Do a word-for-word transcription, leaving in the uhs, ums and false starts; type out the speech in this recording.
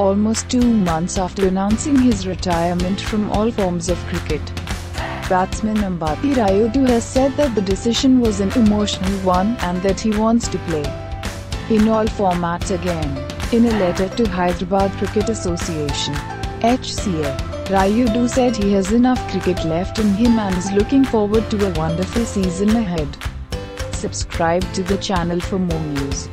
almost two months after announcing his retirement from all forms of cricket. Batsman Ambati Rayudu has said that the decision was an emotional one and that he wants to play in all formats again. In a letter to Hyderabad Cricket Association (H C A), Rayudu said he has enough cricket left in him and is looking forward to a wonderful season ahead. Subscribe to the channel for more news.